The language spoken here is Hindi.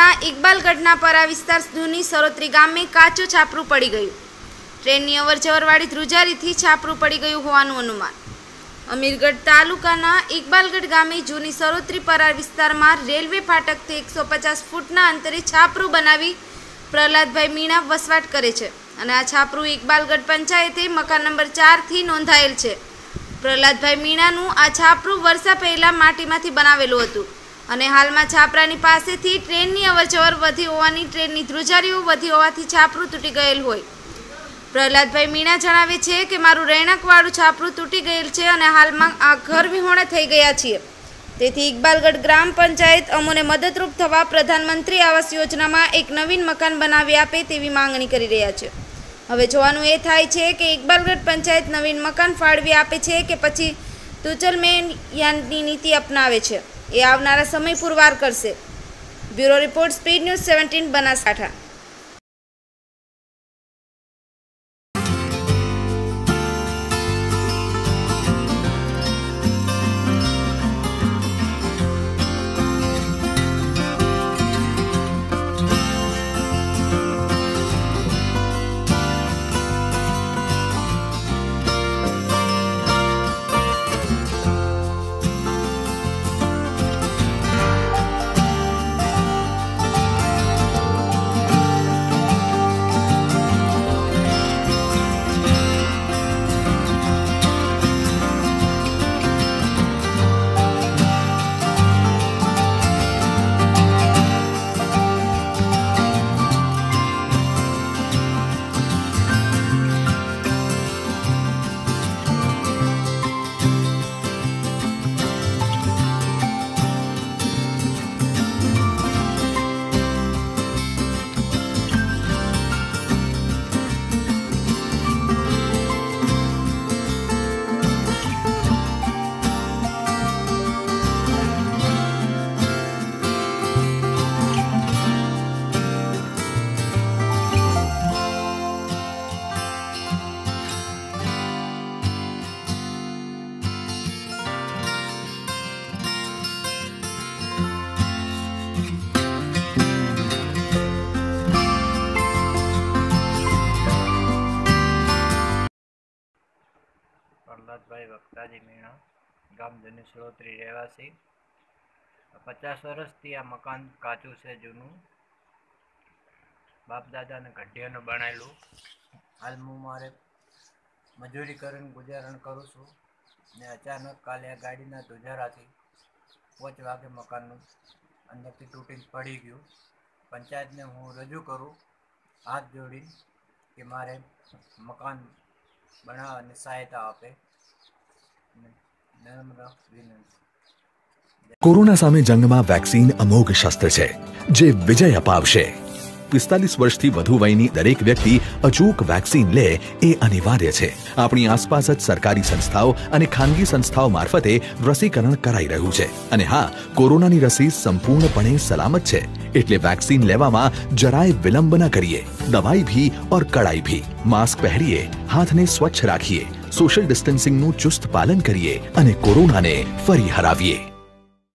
तथा इकबालगढ़ परा विस्तार दूनी सरोत्री गाम में काचू छापरू पड़ी गयु। ट्रेन की अवर जवर वाली ध्रुजारी थी छापरू पड़ी गयु होवानुं अनुमान। अमीरगढ़ तालुकाना इकबालगढ़ गामे जूनी सरोत्री परार विस्तार में रेलवे फाटक थी 150 फूटना अंतरे छापरू बनावी प्रहलादभाई मीणा वसवाट करे छे। आ छापरू इकबालगढ़ पंचायते मकान नंबर 4 थी नोंधायेल छे। प्रहलादभाई मीणानु आ छापरू वर्षा पहेला माटीमांथी बनावेलुं हतुं અને હાલમાં છાપરાની પાસેથી ટ્રેનની અવરજવર વધી હોવાની ટ્રેનની ધ્રુજારીઓ વધી હોવાથી છાપરું તૂટી ગયેલ હોય। પ્રહલાદભાઈ મીણા જણાવે છે કે મારું રહેણાંકવાળું છાપરું તૂટી ગયેલ છે અને હાલમાં આ ઘર વિહોણા થઈ ગયા છીએ, તેથી ઇકબાલગઢ ગ્રામ પંચાયત અમોને મદદરૂપ થવા પ્રધાનમંત્રી આવાસ યોજનામાં એક નવીન મકાન બનાવી આપે તેવી માંગણી કરી રહ્યા છે। હવે જોવાનું એ થાય છે કે ઇકબાલગઢ પંચાયત નવીન મકાન ફાળવી આપે છે કે પછી તુચલમેન યાનની નીતિ અપનાવે છે, ये आवनारा समय पुरवार करशे। Bureau report speed news 17 Banaskantha. Prahladbhai Vaktaji Meena गाम जूनी सरोत्री रहवासी। 50 वर्ष थी आ मकान काचू से जूनू बापदादा ने गढ़ियानो बनायेलू। हाल हूँ मारे मजूरी करीने गुजारण करूँ छूँ ने अचानक काले गाड़ी धुजारा थी 5 वागे मकान अंदर थी तूटी पड़ी गयु। पंचायत ने हूँ रजू करूँ हाथ जोड़ी कि मारे मकान बनाने सहायता आपे। कोरोना सामे जंग में वेक्सीन अमोघ शस्त्र छे जे विजय अपावशे। 45 वर्ष थी वधु वयनी दरेक व्यक्ति अचूक वेक्सीन ले ए अनिवार्य छे। अपनी आसपास ज सरकारी संस्थाओं अने खानगी संस्थाओं मार्फते रसीकरण कराई रह्यु छे अने हां, कोरोनानी रसी संपूर्णपणे सलामत छे, एटले वेक्सीन लेवामां जराय विलंब न करिए। दवाई भी और कड़ाई भी, मास्क पहरीए, हाथ ने स्वच्छ राखीए, सोशल डिस्टन्सिंग नुं चुस्त पालन करिए अने कोरोना ने फरी हरावीए।